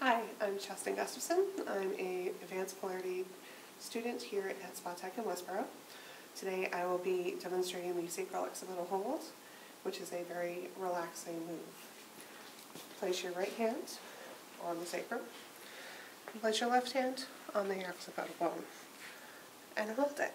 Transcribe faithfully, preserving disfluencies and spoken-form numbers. Hi, I'm Justin Gustafson. I'm an advanced polarity student here at Spa Tech in Westboro. Today I will be demonstrating the sacral occipital hold, which is a very relaxing move. Place your right hand on the sacrum, and place your left hand on the occipital bone, and hold it.